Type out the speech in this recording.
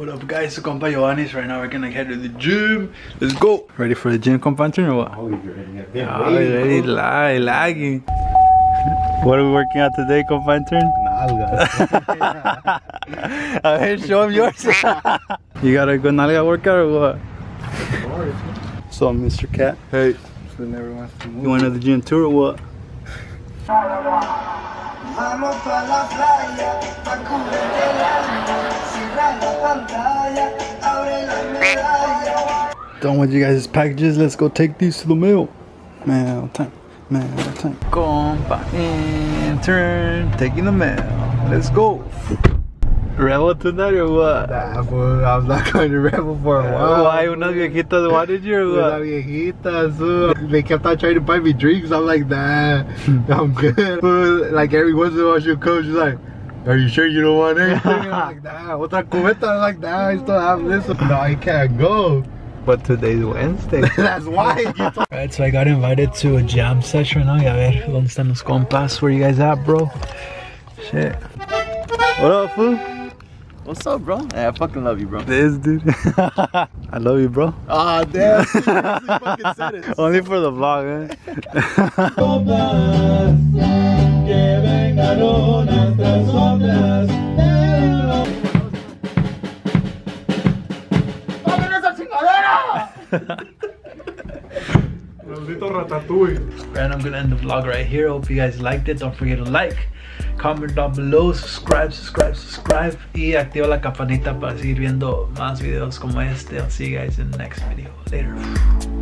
What up guys, it's Compa Ioannis. Right now we're gonna head to the gym. Let's go! Ready for the gym, Compa Antonio, or what? Oh, you're ready. Already lagging. What are we working out today, Compa Antonio? Nalga. I mean, show him yours. You got a good nalga workout or what? So Mr. Cat. Hey. So never wants to move. You went to the gym too or what? Done with you guys' packages, let's go take these to the mail. Mail time, mail time. Compa Intern, taking the mail. Let's go. Rebel tonight or what? Nah, fool, I'm not going to rebel for a while. Why? Unas viejitas wanted you or what? Viejitas, fool. They kept on trying to buy me drinks. I'm like, nah, I'm good. Fool, like every once in a while she'll come, she's like, are you sure you don't want anything? I'm like, nah, otra cubeta. I'm like, nah, I still have this. No, I can't go. But today's Wednesday. That's why. Alright, so I got invited to a jam session. Now, a ver, ¿dónde están los compas? Where you guys at, bro? Shit. What up, fool? What's up, bro? Hey, I fucking love you, bro. This dude. I love you, bro. Aw, damn. You fucking said it. Only for the vlog, man. And I'm gonna end the vlog right here. Hope you guys liked it. Don't forget to like, comment down below, subscribe y activa la campanita para seguir viendo más videos como este. I'll see you guys in the next video. Later.